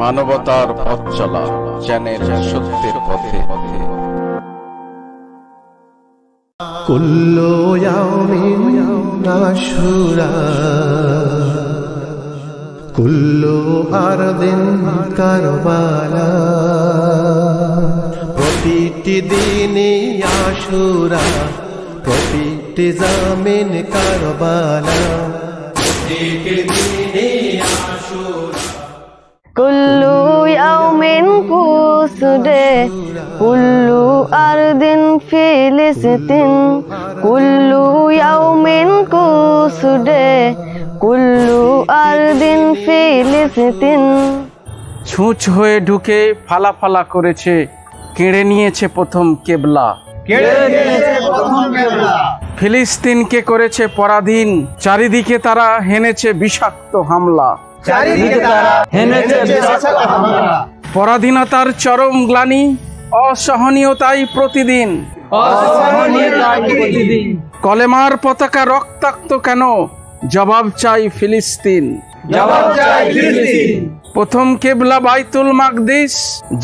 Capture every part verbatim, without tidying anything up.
মানবতার পথ চলা চ্যানেল সত্যের পথে পথে কুল্লু ইয়াউমিন নাশুরা কুল্লু আরদিন কারবালা প্রতিটি দিনে আশুরা প্রতিটি জামিন কারবালা প্রতিটি দিনে আশুরা কুল্লু ইয়াউমিন কুদস-ডে কুল্লু আরদিন ফিলিস্তিন কুল্লু ইয়াউমিন কুদস-ডে কুল্লু আরদিন ফিলিস্তিন। ছুঁচ হয়ে ঢুকে ফালা ফালা করেছে, কেড়ে নিয়েছে প্রথম কেবলা, ফিলিস্তিনকে করেছে পরাধীন। চারিদিকে তারা হেনেছে বিষাক্ত হামলা, পরাধীনতার চরম গ্লানি, অসহনীয়তাই প্রতিদিন। কলেমার পতাকা রক্তাক্ত কেন? জবাব চাই ফিলিস্তিন। প্রথম কেবলা বাইতুল মাকদিস,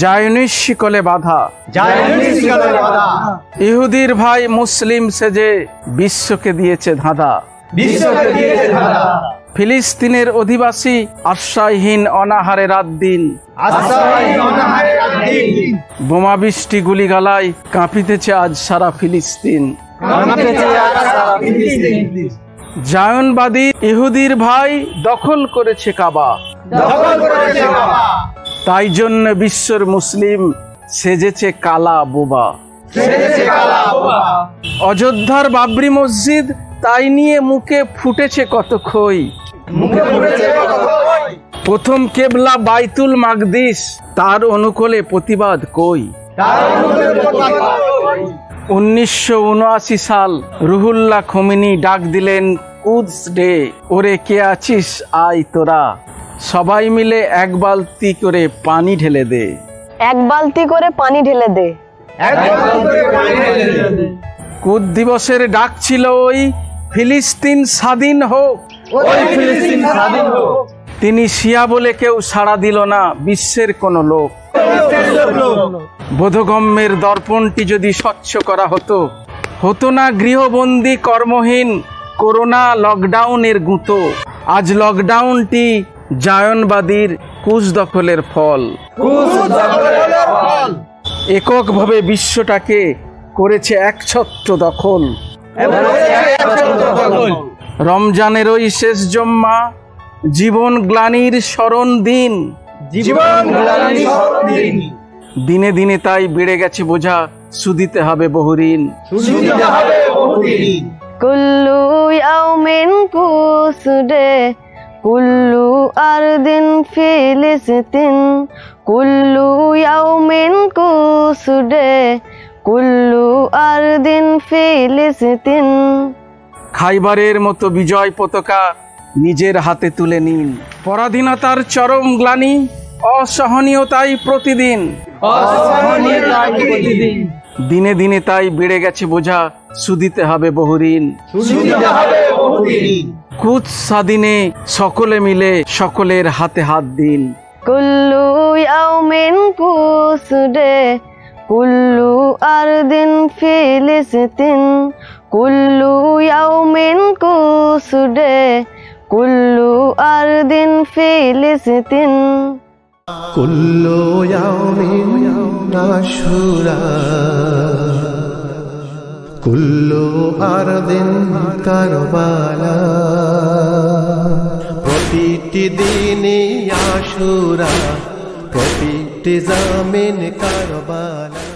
জায়নিস শিকলে বাধা। ইহুদির ভাই মুসলিম সেজে বিশ্বকে দিয়েছে ধাঁধা। ফিলিস্তিনের অধিবাসী আশ্রয়হীন, অনাহারে রাত দিন। বোমা বৃষ্টি গুলি গালায় কাঁপিতেছে আজ সারা ফিলিস্তিন। জায়নবাদী ইহুদির ভাই দখল করেছে কাবা, তাই জন্য বিশ্বের মুসলিম সেজেছে কালা বোবা। অযোধ্যার বাবরি মসজিদ, তাই নিয়ে মুখে ফুটেছে কত খই। প্রথম কেবলা বাইতুল মাকদিস, তার অনুকূলে প্রতিবাদ কই। উনিশশো উনআশি সাল রুহুল্লাহ খুমেনি ডাক দিলেন কুদস-ডে, ওরে কে আছিস আয় তোরা, সবাই মিলে এক বালতি করে পানি ঢেলে দে, এক বালতি করে পানি ঢেলে দে। কুদস দিবসের ডাক ছিল ওই, ফিলিস্তিন স্বাধীন হোক। তিনি শিয়া বলে কেউ সাড়া দিল না বিশ্বের কোন লোক। বোধগম্যের দর্পণটি যদি স্বচ্ছ করা হতো, হতো না গৃহবন্দী কর্মহীন করোনা লকডাউনের গুঁতো। আজ লকডাউনটি জায়নবাদীর কুদস দখলের ফল। এককভাবে বিশ্বটাকে করেছে একছত্র দখল। রমজানের ওই শেষ জুম্মা, জীবন গ্লানির স্মরণ দিন। দিনে দিনে তাই বেড়ে গেছে বোঝা, সুদিতে হবে বহুঋণ। কুল্লু ইয়াউমিন কুদস-ডে কুল্লু আরদিন ফিলিস্তিন কুল্লু ইয়াউমিন কুদস-ডে কুল্লু আরদিন ফিলিস্তিন। খাইবারের মতো বিজয় পতাকা নিজের হাতে তুলে নিন। পরাধীনতার চরম গ্লানি, অসহনীয়তাই প্রতিদিন। দিনে দিনে তাই বেড়ে গেছে বোঝা, সুদিতে হবে বহুঋণ। কুদস স্বাধীনে সকলে মিলে সকলের হাতে হাত দিন। কুল্লু ইয়াউমিন কুদস-ডে কুল্লু আরদিন ফিলিস্তিন কুল্লু ইয়াউমিন কুদস-ডে কুল্লু আরদিন ফিলিস্তিন। কুল্লু ইয়াউমিন নাশুরা কুল্লু আরদিন কারবালা প্রতিটি দিনে আশুরা প্রতিটি জামিন কারবালা।